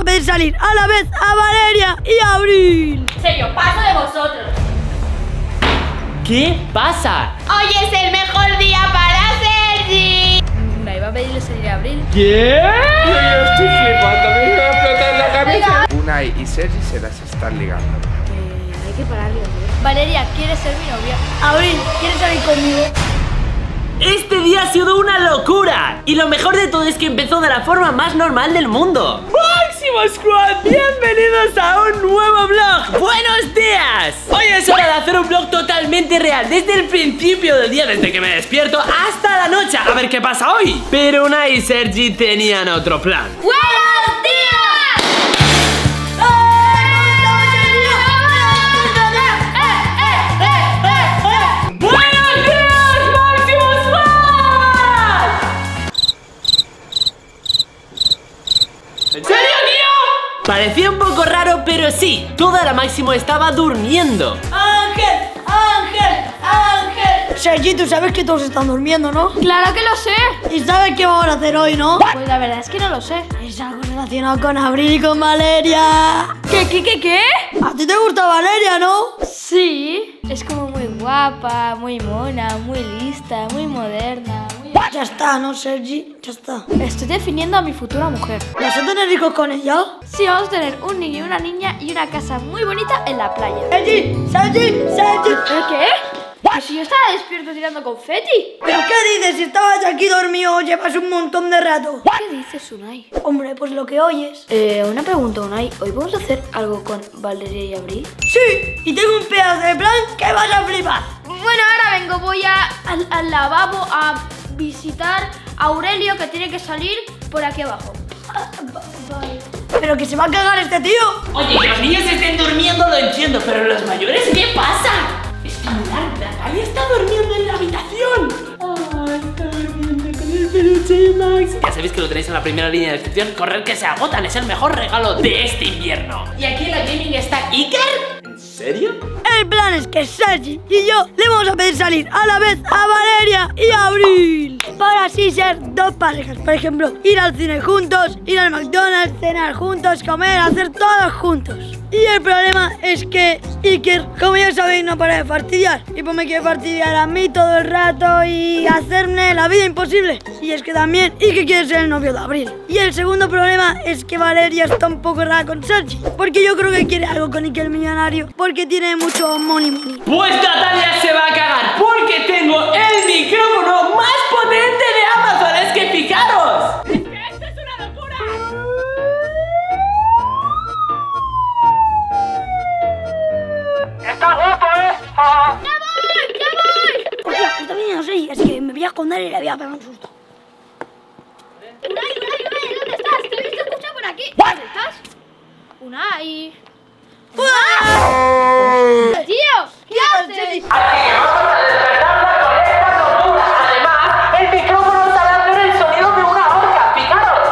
a pedir salir a la vez a Valeria y a Abril. En serio, paso de vosotros. ¿Qué pasa? Hoy es el mejor día para Sergi. Unai va a pedirle salir a Abril. ¿Qué? Yo estoy flipando, me va a explotar la cabeza. Unai y Sergi se las están ligando. Hay que pararlo, ¿no? Valeria quiere ser mi novia. Abril, ¿quieres salir conmigo? Este día ha sido una locura. Y lo mejor de todo es que empezó de la forma más normal del mundo. Máximo Squad, bienvenidos a un nuevo vlog. ¡Buenos días! Hoy es hora de hacer un vlog totalmente real. Desde el principio del día, desde que me despierto hasta la noche. A ver qué pasa hoy. Pero Unai y Sergi tenían otro plan. ¡Buenos días! Parecía un poco raro, pero sí, toda la Máximo estaba durmiendo. ¡Ángel! ¡Ángel! ¡Ángel! Sergi, tú sabes que todos están durmiendo, ¿no? ¡Claro que lo sé! ¿Y sabes qué vamos a hacer hoy, no? Pues la verdad es que no lo sé. Es algo relacionado con Abril y con Valeria. ¿Qué? ¿A ti te gusta Valeria, no? Sí. Es como muy guapa, muy mona, muy lista, muy moderna. Ya está, ¿no, Sergi? Ya está. Estoy definiendo a mi futura mujer. ¿Vas a tener hijos con ella? Sí, vamos a tener un niño y una niña y una casa muy bonita en la playa. ¡Sergi! ¡Sergi! ¡Sergi! ¿Qué? ¿Que si yo estaba despierto tirando confeti? ¿Pero qué dices? Si estabas aquí dormido, llevas un montón de rato. ¿Qué dices, Unai? Hombre, pues lo que oyes. Una pregunta, Unai. ¿Hoy vamos a hacer algo con Valeria y Abril? Sí, y tengo un pedazo de plan que vas a flipar. Bueno, ahora vengo, voy al lavabo a visitar a Aurelio, que tiene que salir por aquí abajo. Pero que se va a cagar este tío. Oye, que los niños estén durmiendo lo entiendo, pero los mayores, ¿qué pasa? Está muy larga. Ahí está durmiendo en la habitación. Ay, está durmiendo con el peluche Max. Ya sabéis que lo tenéis en la primera línea de descripción. Correr que se agotan, es el mejor regalo de este invierno. Y aquí en la gaming está Iker. ¿En serio? El plan es que Sergi y yo le vamos a pedir salir a la vez a Valeria y a Abril, para así ser dos parejas. Por ejemplo, ir al cine juntos, ir al McDonald's, cenar juntos, comer, hacer todo juntos. Y el problema es que Iker, como ya sabéis, no para de fastidiar. Y pues me quiere fastidiar a mí todo el rato y hacerme la vida imposible. Y es que también Iker quiere ser el novio de Abril. Y el segundo problema es que Valeria está un poco rara con Sergi, porque yo creo que quiere algo con Iker millonario, porque tiene mucho money. Pues Natalia se va a cagar, porque tengo el micrófono más potente de Amazon. Es que fijaros, es que esto es una locura. Está guapo, ¿eh? ¡Ya voy! Pues ya, está bien, no sé, es que me voy a esconder y le voy a pegar un susto. Unai, ¿dónde estás? Te he visto escuchar por aquí. ¿Dónde estás? Unai. ¡Tío! ¿Qué haces? Aquí vamos a despertarla con esta tortura. Además, el micrófono está dando el sonido de una horca. ¡Fijaros!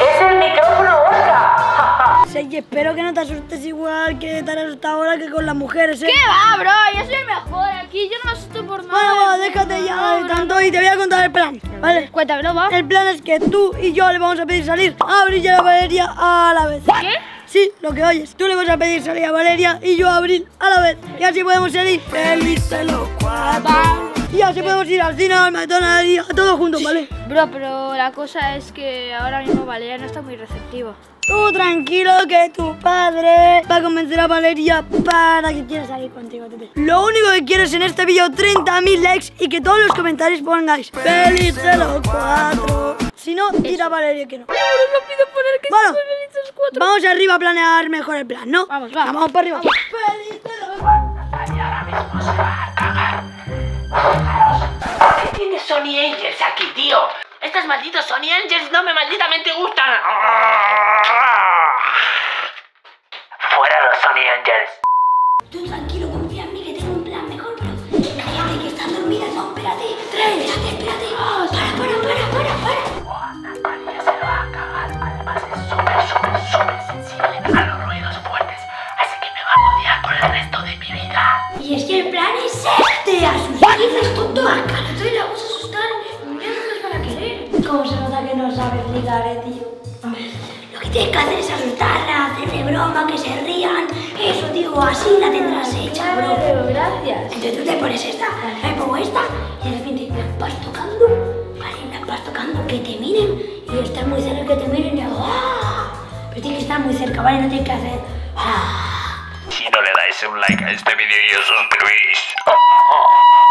¡Es el micrófono horca! Sergi, espero que no te asustes igual que te has asustado ahora que con las mujeres, ¿eh? ¡Qué va, bro! Yo soy mejor aquí, yo no me asusto por nada. Bueno, déjate ya de tanto y te voy a contar el plan. Vale, cuéntamelo, va. El plan es que tú y yo le vamos a pedir salir a Abril y a Valeria a la vez. ¿Qué? Sí, lo que oyes. Tú le vas a pedir salir a Valeria y yo a Abril a la vez. Y así podemos salir felices los cuatro. Y así podemos ir al cine, al McDonald's y a todos juntos, ¿vale? Bro, pero la cosa es que ahora mismo Valeria no está muy receptiva. Tú tranquilo que tu padre va a convencer a Valeria para que quiera salir contigo, tete. Lo único que quiero es en este vídeo 30.000 likes y que todos los comentarios pongáis ¡Felices los cuatro! Si no, tira a Valeria que no. Ahora lo pido poner que bueno, son felices cuatro. Vamos arriba a planear mejor el plan, ¿no? Vamos. Vamos para arriba. Vamos. ¡Felices los cuatro! Natalia ahora mismo se va a cagar. ¿Por qué tiene Sonny Angels aquí, tío? Estos malditos Sonny Angels no me malditamente gustan. Fuera los Sonny Angels. Tú tranquilo, confía en mí que tengo un plan mejor, pero cállate que estás dormida. No, espérate. Espérate. Oh, para. Oh, Natalia se va a cagar. Además es súper sensible a los ruidos fuertes. Así que me va a odiar por el resto de mi vida. Y es que el plan es este. Asustar. ¿Qué dices, tonto? Acá la voz asustar. ¿Qué? ¿Cómo se nota que no sabes ligar, tío? Lo que tienes que hacer es asustarla, hacerle broma, que se rían. Eso, tío, así la tendrás hecha, bro. Pero gracias. Entonces tú te pones esta, me pongo esta, y de repente me vas tocando, vale, me vas tocando, que te miren, y estás muy cerca que te miren, y hago, ¡ah! Pero tienes que estar muy cerca, vale, no tienes que hacer, ¡ah! Si no le dais un like a este vídeo y os suscribís.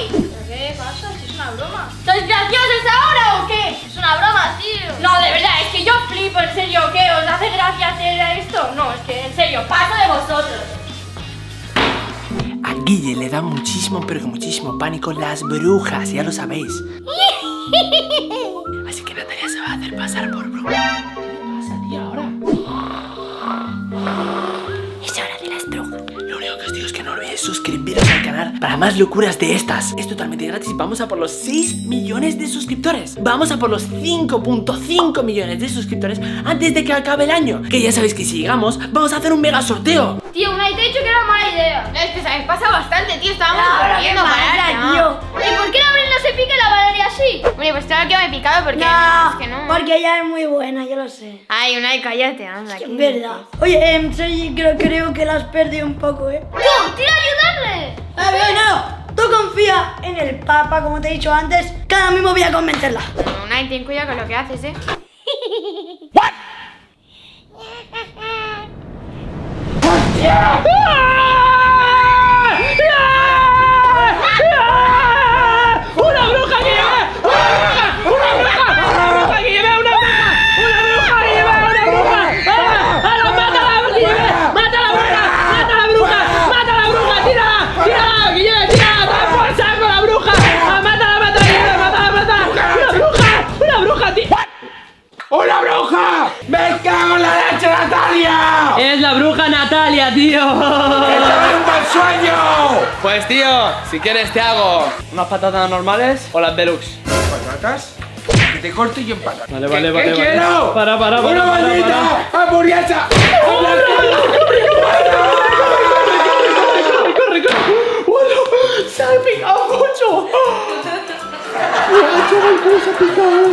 ¿Pero qué pasa? ¿Si es una broma? ¿Sois graciosos ahora o qué? Es una broma, tío. No, de verdad, es que yo flipo, en serio, ¿qué? ¿Os hace gracia hacer esto? No, es que en serio, paso de vosotros. A Guille le da muchísimo, pero muchísimo pánico las brujas, ya lo sabéis. Así que Natalia se va a hacer pasar por bruja. ¿Qué le pasa, tía, ahora? Es hora de las brujas. Lo único que os digo es que no olvidéis suscribiros al canal para más locuras de estas. Es totalmente gratis. Vamos a por los 6 millones de suscriptores. Vamos a por los 5.5 millones de suscriptores antes de que acabe el año. Que ya sabéis que si llegamos, vamos a hacer un mega sorteo. Tío, Unai, te he dicho que era mala idea. No, es que sabes, pasa bastante, tío. Estábamos corriendo, Valeria, tío. ¿Y por qué la Abril no se pica la Valeria así? Hombre, pues claro que me he picado porque... No, es que no. Porque ella es muy buena, yo lo sé. Ay, Unai, cállate, anda. Es verdad. Oye, Sergi, creo que la has perdido un poco, ¿eh? ¡No! ¡Quiero ayudarle! A ver, no. Tú confía en el Papa, como te he dicho antes. Que ahora mismo voy a convencerla. No, Unai, ten cuidado con lo que haces, ¿eh? ¿What? ¡Una bruja que lleva! ¡Una bruja! ¡Me cago en la leche, Natalia! ¡Es la bruja Natalia, tío! ¡Eso es un buen sueño! Pues, tío, si quieres te hago unas patatas normales o las deluxe. ¿Patatas? Que te corto y yo empata. Vale. ¿Qué quiero? Para. ¡Una maldita hamburguesa! ¡Corre! ¡Se ha picado mucho! ¡Se ha picado!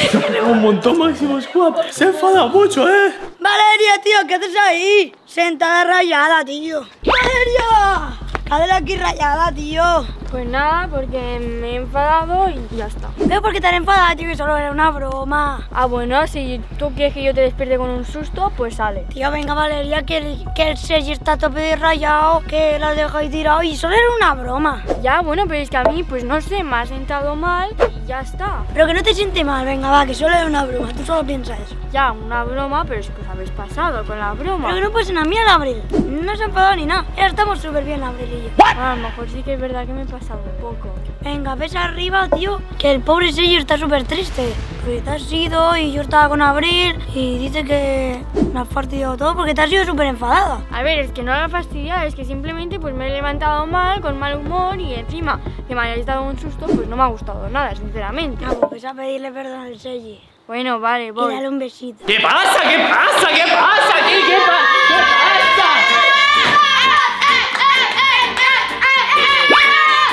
Se ha pegado un montón, Máximo Squad. Se ha enfadado mucho, ¿eh? Valeria, tío, ¿qué haces ahí? Sentada rayada, tío. ¡Valeria! Hazla aquí rayada, tío. Pues nada, porque me he enfadado y ya está. ¿Pero por qué tan enfadada, tío? Que solo era una broma. Ah, bueno, si tú quieres que yo te despierte con un susto, pues sale. Tío, venga, Valeria, que el Sergi está a tope de rayado, que la dejáis tirado y solo era una broma. Ya, bueno, pero es que a mí, pues no sé, me ha sentado mal y ya está. Pero que no te siente mal, venga, va, que solo era una broma, tú solo piensas eso. Ya, una broma, pero es que os habéis pasado con la broma. Pero que no pasa nada, mira la Abril, no se ha enfadado ni nada, ya estamos súper bien, Abril y yo. Ah, a lo mejor sí que es verdad que me he pasado un poco. Venga, ves arriba, tío, que el pobre Sergi está súper triste. Porque te has ido y yo estaba con Abril y dice que me has fastidiado todo porque te has ido súper enfadada. A ver, es que no la fastidiado, es que simplemente pues me he levantado mal, con mal humor y encima que me hayáis dado un susto, pues no me ha gustado nada, sinceramente. Ah, pues a pedirle perdón al Sergi. Bueno, vale, voy. Y dale un besito. ¿Qué pasa? ¿Qué pasa? ¿Qué pasa? ¿Qué pasa?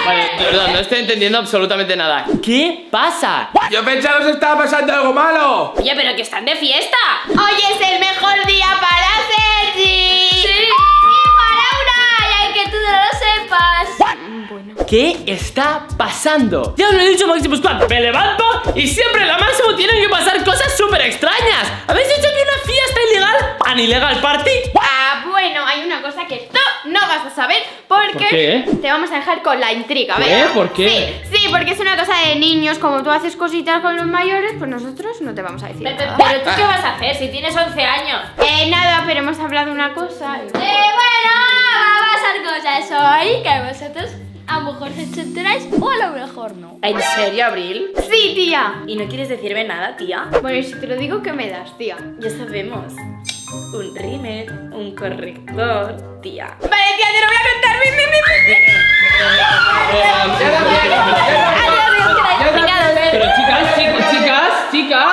Vale, perdón, no estoy entendiendo absolutamente nada. ¿Qué pasa? Yo pensaba que os estaba pasando algo malo. Oye, pero que están de fiesta. Hoy es el mejor día para Sergi. Sí. Y para Unai, que tú no lo sepas. Bueno. ¿Qué está pasando? Ya os lo he dicho, Máximo Squad. Me levanto y siempre en la Máximo tienen que pasar cosas súper extrañas. ¿Habéis hecho aquí una fiesta ilegal? ¿An ilegal party? Ah, bueno, hay una cosa que no vas a saber porque te vamos a dejar con la intriga, ¿verdad? ¿Por qué? Sí, porque es una cosa de niños, como tú haces cositas con los mayores, pues nosotros no te vamos a decir nada. Pero tú, ¿qué vas a hacer si tienes 11 años? Nada, pero hemos hablado una cosa. Bueno, va a pasar cosas hoy que vosotros a lo mejor se enteráis o a lo mejor no. ¿En serio, Abril? Sí, tía. ¿Y no quieres decirme nada, tía? Bueno, y si te lo digo, ¿qué me das, tía? Ya sabemos. Un rímel, un corrector, tía. Vale, tía, yo no voy a contar. Pero chicas.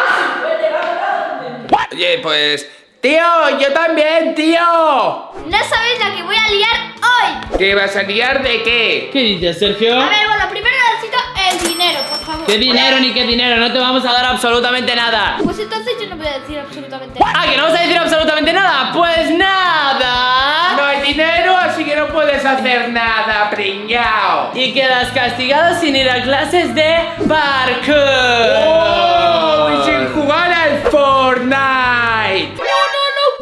Oye, pues... Tío, yo también, tío. No sabéis la que voy a liar hoy. ¿Qué vas a liar de qué? ¿Qué dices, Sergio? A ver, bueno, primero necesito el dinero, por favor. ¿Qué dinero ni qué dinero? No te vamos a dar absolutamente nada. Pues entonces yo no voy a decir absolutamente nada. ¿Ah, que no vas a decir absolutamente nada? Pues nada. No hay dinero, así que no puedes hacer nada, pringao. Y quedas castigado sin ir a clases de parkour. ¡Oh! Y sin jugar al Fortnite. No,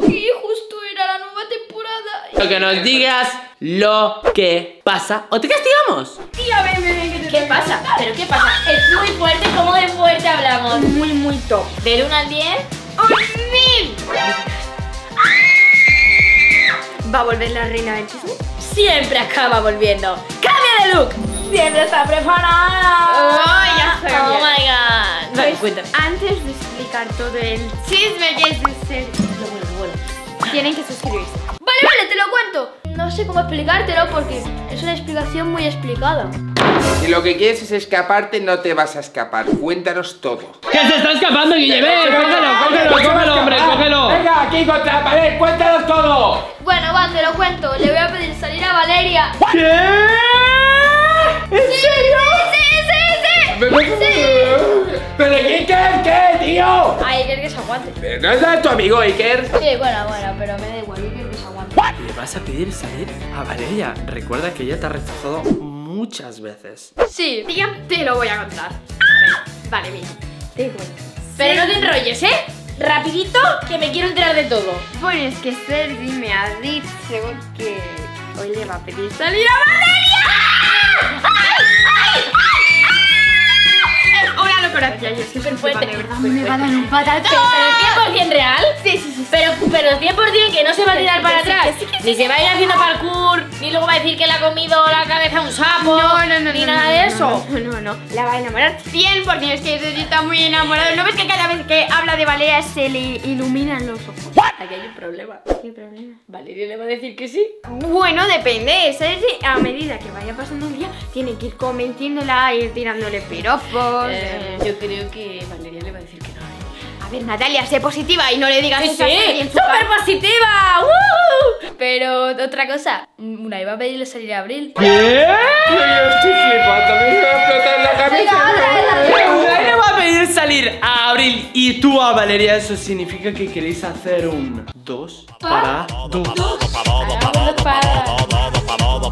que justo era la nueva temporada. Lo que nos digas lo que pasa o te castigamos. Tía, ven, que te... ¿Qué pasa? ¿Pero qué pasa? Es muy fuerte, ¿cómo de fuerte hablamos? Muy top. Del 1 al 10, ¡1000! ¿Va a volver la reina del chisme? Siempre acaba volviendo. ¡Cambia de look! Siempre está preparada. Oh, ya sé. Oh my god. Vale, cuéntame. Antes de explicar todo el chisme que es de ser... Tienen que suscribirse. Vale, te lo cuento. No sé cómo explicártelo porque es una explicación muy explicada. Si lo que quieres es escaparte, no te vas a escapar. Cuéntanos todo. ¿Qué se está escapando, Guille? Cógelo, hombre, cógelo. Venga, aquí contra la pared, cuéntanos todo. Bueno, va, te lo cuento. Le voy a pedir salir a Valeria. ¿Qué? ¿En serio? Sí. Pero Iker, ¿qué, tío? Ah, Iker que se aguante. Pero no es tu amigo, Iker. Sí, bueno, pero me da igual, Iker que se aguante. ¿Le vas a pedir salir a Valeria? Recuerda que ella te ha rechazado muchas veces. Sí, tía, te lo voy a contar. Vale, mira, te cuento. Pero no te enrolles, ¿eh? Rapidito, que me quiero enterar de todo. Bueno, es que Sergi me ha dicho que hoy le va a pedir salir a Valeria. Ay, es súper fuerte. De verdad, me va a dar un patatón. ¿Pero es 100% real? Sí. Pero 100% que no se va a tirar para atrás. Ni se va a ir haciendo parkour, ni luego va a decir que le ha comido la cabeza a un sapo. No, ni nada de eso. No. La va a enamorar 100%. Es que Sergi está muy enamorado. ¿No ves que cada vez que habla de Valeria se le iluminan los ojos? Aquí hay un problema. ¿Qué problema? ¿Valeria le va a decir que sí? Bueno, depende. Sergi, a medida que vaya pasando un día, tiene que ir convenciéndola, ir tirándole piropos. Yo creo que Valeria le va a decir que no. A ver, Natalia, sé positiva y no le digas eso. ¡Sí! ¡Súper positiva! Pero otra cosa, una iba a pedirle salir a Abril. ¿Qué? Yo estoy flipando, me va a explotar la cabeza. Una iba a pedir salir a Abril y tú a Valeria. Eso significa que queréis hacer un 2 para 2. ¡Dos para dos!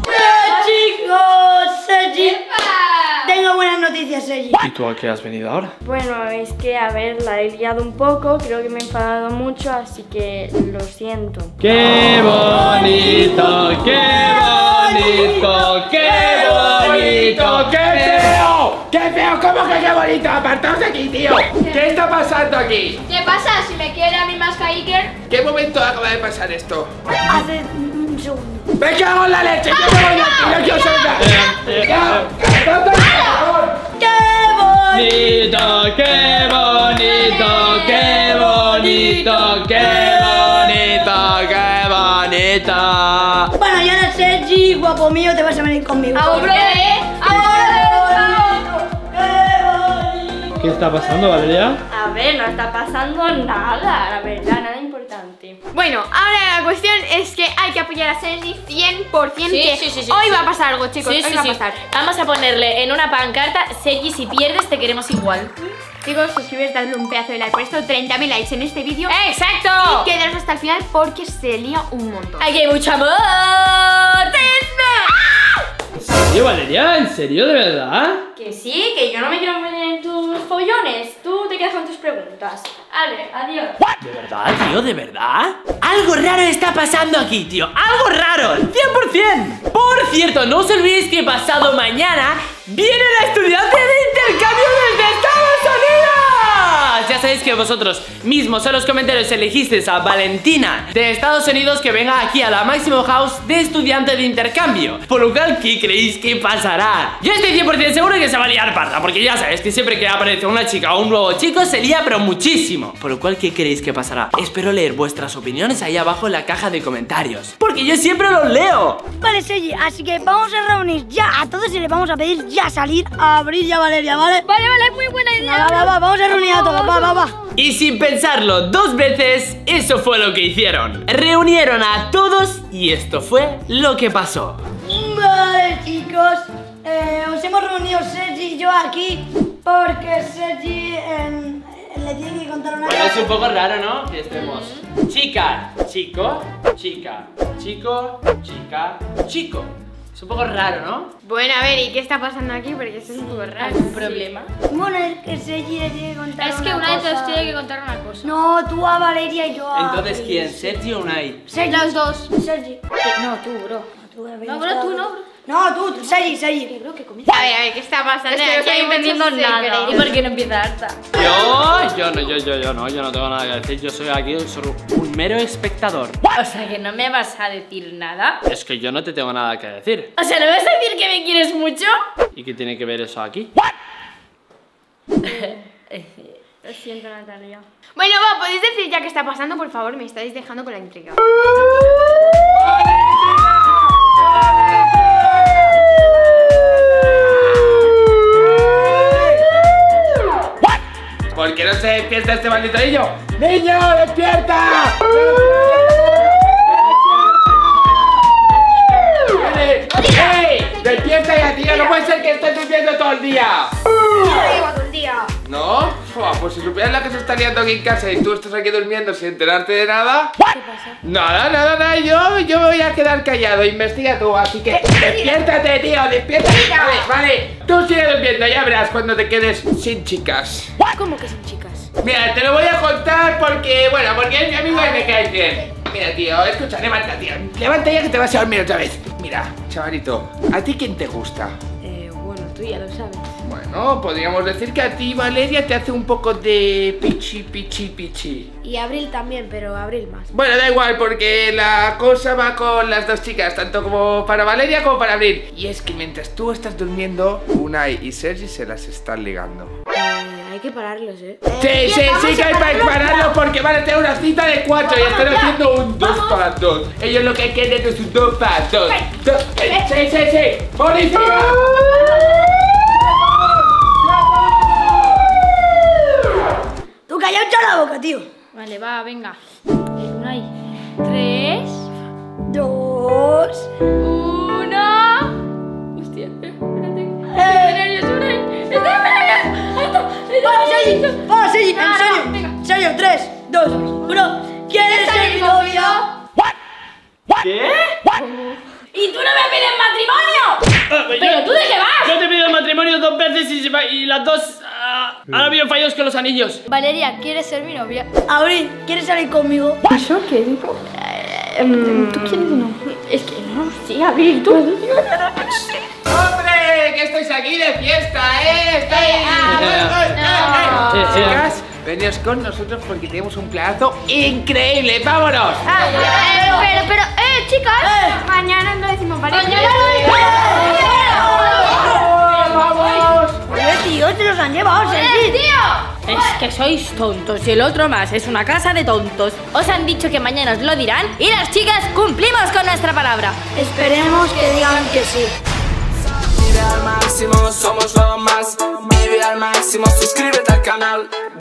¡Chicos! amigos, Sergi. ¡Epa! Tengo buenas noticias, Sergi. ¿Y tú a qué has venido ahora? Bueno, es que, a ver, la he liado un poco. Creo que me he enfadado mucho, así que lo siento. ¡Qué bonito! ¡Qué bonito! ¡Qué bonito! ¡Qué feo! ¡Qué feo! ¿Cómo que qué bonito? ¡Apartaos de aquí, tío! ¿Qué está pasando aquí? ¿Qué pasa? Si me quiere a mí más que a Iker. ¿Qué momento acaba de pasar esto? Hace un segundo. ¡Me cago en la leche! ¡Yo me voy aquí! ¡No quiero soltar! ¡Qué bonito! ¡Qué bonito! ¡Qué bonito! ¡Qué bonito! ¡Qué bonito! Bueno, y ahora, Sergi, guapo mío, te vas a venir conmigo. ¡Aburre! ¡Aburre! ¿Qué está pasando, Valeria? A ver, no está pasando nada, la verdad, nada importante. Bueno, ahora la cuestión es que hay que apoyar a Sergi 100%, sí, que hoy va a pasar algo, chicos, hoy va a pasar. Vamos a ponerle en una pancarta: Sergi, si pierdes te queremos igual. Chicos, suscribiros, dadle un pedazo de like por esto, 30.000 likes en este vídeo. ¡Exacto! Y quedaros hasta el final porque se lía un montón. ¡Aquí hay mucho amor! ¡Ah! ¿En serio, Valeria? ¿En serio, de verdad? Que sí, que yo no me quiero meter en tus follones. Tú te quedas con tus preguntas. Ale, adiós. ¿De verdad, tío? ¿De verdad? Algo raro está pasando aquí, tío. Algo raro, 100%. Por cierto, no os olvidéis que pasado mañana viene la estudiante de intercambio desde Estados Unidos. Ya sabéis que vosotros mismos en los comentarios elegisteis a Valentina de Estados Unidos que venga aquí a la Máximo House de estudiante de intercambio. Por lo cual, ¿qué creéis que pasará? Yo estoy 100% seguro que se va a liar parda, porque ya sabéis que siempre que aparece una chica o un nuevo chico se lía pero muchísimo. Por lo cual, ¿qué creéis que pasará? Espero leer vuestras opiniones ahí abajo en la caja de comentarios, porque yo siempre los leo. Vale, Sergi, así que vamos a reunir ya a todos y les vamos a pedir ya salir a Abril y a Valeria, ¿vale? Vale, vale, muy buena idea. Va, vamos a reunir a todos, va. Y sin pensarlo dos veces, eso fue lo que hicieron. Reunieron a todos y esto fue lo que pasó. Vale, chicos, os hemos reunido Sergi y yo aquí porque Sergi le tiene que contar una... Bueno, es un poco raro, ¿no? Que estemos chica, chico, chica, chico, chica, chico. Es un poco raro, ¿no? Bueno, a ver, ¿y qué está pasando aquí? Porque eso es un poco raro. ¿Un problema? Bueno, es que Sergi le tiene que contar una cosa. Es que Unai te os tiene que contar una cosa. No, tú a Valeria y yo a... ¿Entonces quién? ¿Sergi o Unai? Sergi. Los dos. Sergi. No, tú, bro. No, bro, tú no, bro. No, tú, Sergi. A ver, ¿qué está pasando? Es que no estoy entendiendo nada. ¿Y por qué no empieza harta? Yo no tengo nada que decir. Yo soy aquí solo un mero espectador. O sea, que no me vas a decir nada. Es que yo no te tengo nada que decir. O sea, ¿no vas a decir que me quieres mucho? ¿Y qué tiene que ver eso aquí? Lo siento, Natalia. Bueno, va, ¿podéis decir ya qué está pasando? Por favor, me estáis dejando con la intriga. ¿Por qué no se despierta este maldito niño? ¡Niño, despierta! ¡Hey! ¡Despierta ya, tío! ¡No puede ser que estés durmiendo todo el día! ¡No todo el día! ¿No? Pues si supieras la que se está liando aquí en casa y tú estás aquí durmiendo sin enterarte de nada. ¿Qué pasa? Nada, yo me voy a quedar callado. Investiga tú, así que despiértate, tío, despiértate. Vale, tú sigue durmiendo, ya verás cuando te quedes sin chicas. ¿Cómo que sin chicas? Mira, te lo voy a contar porque, bueno, porque es mi amigo y me cae bien. Mira, tío, escucha, levanta, tío. Levanta ya que te vas a dormir otra vez. Mira, chavalito, ¿a ti quién te gusta? Bueno, tú ya lo sabes. Bueno, podríamos decir que a ti, Valeria, te hace un poco de pichi. Y Abril también, pero Abril más. Bueno, da igual, porque la cosa va con las dos chicas, tanto como para Valeria como para Abril. Y es que mientras tú estás durmiendo, Unai y Sergi se las están ligando. Hay que pararlos, ¿eh? Sí, que hay que pararlos porque van a tener una cita de 4 y están haciendo un 2 para 2. Ellos lo que quieren es un 2 para 2. Sí. ¡Policía! ¡Callao ya la boca, tío! Vale, va, venga. Ahí. 3, 2, 1. Hostia, espérate. ¡Estoy nervioso! ¡Vamos, Sergi! ¡En serio! 3, 2, 1. ¿Quieres ser mi novio? ¿Qué? ¿Y tú no me pides matrimonio? y las dos ahora viven fallos con los anillos. Valeria, ¿quieres ser mi novia? Abril, ¿quieres salir conmigo? ¿Yo qué digo? ¿Tú quieres o no? Es que no sí, Abril, tú. ¡Hombre! ¡Que estáis aquí de fiesta, eh! ¡Estáis! Chicas, veníos con nosotros porque tenemos un planazo increíble. ¡Vámonos! Pero, chicas, mañana no decimos para mañana. Tío, te los han llevado, Sergi. ¡Tío! Es que sois tontos y el otro más, es una casa de tontos. Os han dicho que mañana os lo dirán y las chicas cumplimos con nuestra palabra. Esperemos que digan que sí. Vive al máximo, somos lo más. Vive al máximo, suscríbete al canal.